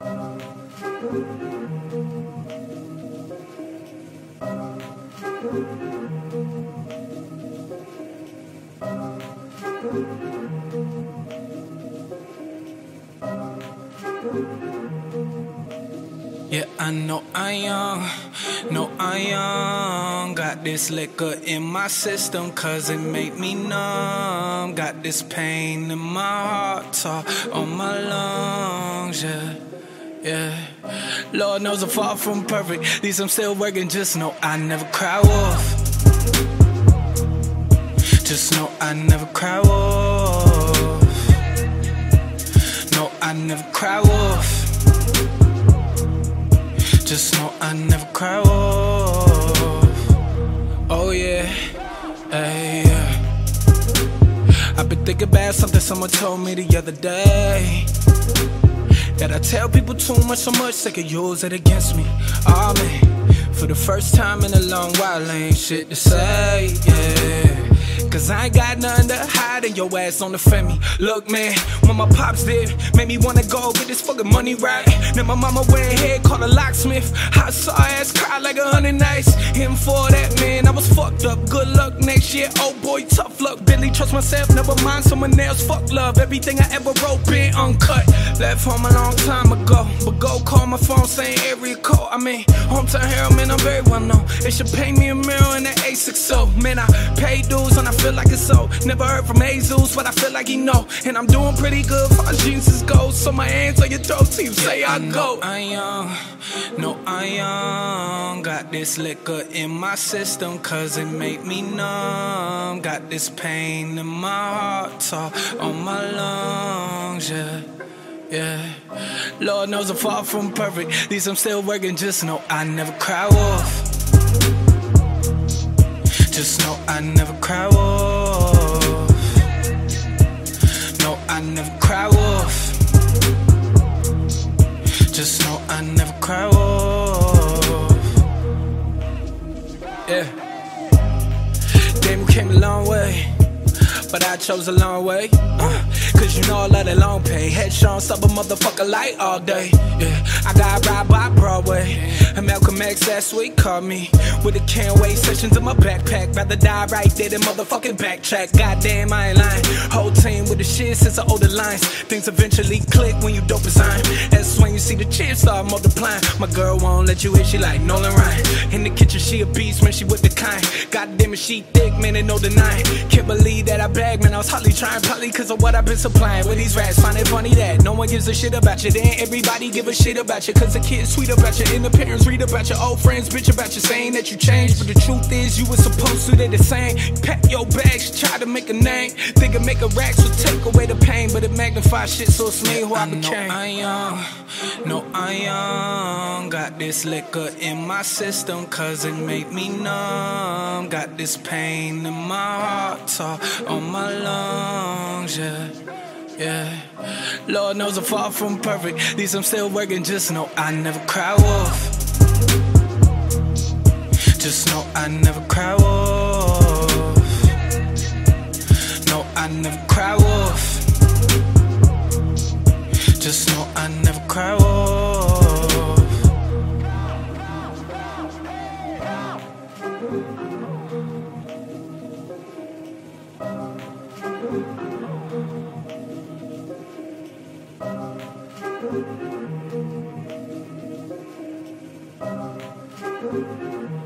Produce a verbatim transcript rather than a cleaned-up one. Yeah, I know I young, know I young. Got this liquor in my system, cause it make me numb. Got this pain in my heart, talk on my lungs, yeah, yeah. Lord knows I'm far from perfect. At least I'm still working. Just know I never cry wolf. Just know I never cry wolf. No, I never cry wolf. Just know I never cry wolf. Oh yeah, hey. I've been thinking about something someone told me the other day, that I tell people too much, so much they could use it against me. Oh man, for the first time in a long while I ain't shit to say, yeah. Cause I ain't got nothing to hide and your ass don't offend me. Look man, when my pops did, made me wanna go get this fucking money right. Then my mama went ahead, called a locksmith. I saw her ass cry like a hundred nights. Him for that man, I was fucked up. Good luck next year, oh boy, tough luck. Barely trust myself, never mind someone else. Fuck love, everything I ever wrote been uncut. Left home a long time ago, but go call my phone saying area code. I mean, hometown hero, man, I'm very well known. It should pay me a meal in the A six O. Man, I pay dues and I feel like it's so. Never heard from Jesus, but I feel like he know. And I'm doing pretty good for Jesus goes. So my hands on your throat till you say I, I go. I young, no I young. Got this liquor in my system, cause it make me numb. Got this pain in my heart, talk on my lungs, yeah. Yeah, Lord knows I'm far from perfect. At least I'm still working. Just know I never cry wolf. Just know I never cry wolf. No, I never cry wolf. Just know I never cry wolf. Yeah, damn, we came a long way, but I chose a long way. uh, Cause you know I love that long pay. Headstrong, stop a motherfucker light all day. Yeah, I got ride by Broadway. And Malcolm X last week called me with a can't wait sessions in my backpack. Rather die right there than motherfucking backtrack. Goddamn, I ain't lying. Whole team with the shit since I owe the lines. Things eventually click when you dope design. That's when you see the chips start multiplying. My girl won't let you in, she like Nolan Ryan. In the kitchen, she a beast when she with the kind. Goddamn, it, she thick, man, and no denying. Can't believe that I bag, man, I was hardly trying. Probably cause of what I've been supplying with these rats. Find it funny that no one gives a shit about you. Then everybody give a shit about you. Cause the kids sweet about you, and the parents read about your old friends, bitch about you, saying that you changed. But the truth is, you was supposed to, they the same. Pack your bags, try to make a name. Think of make a rack, so take away the pain. But it magnifies shit, so it's me who I, I became. I young, no I young. Got this liquor in my system, cause it make me numb. Got this pain in my heart, talk on my lungs, yeah, yeah. Lord knows I'm far from perfect. At least I'm still working. Just know I never cry wolf. Just know I never cry wolf. No, I never cry wolf. Just know I never cry wolf. Thank you.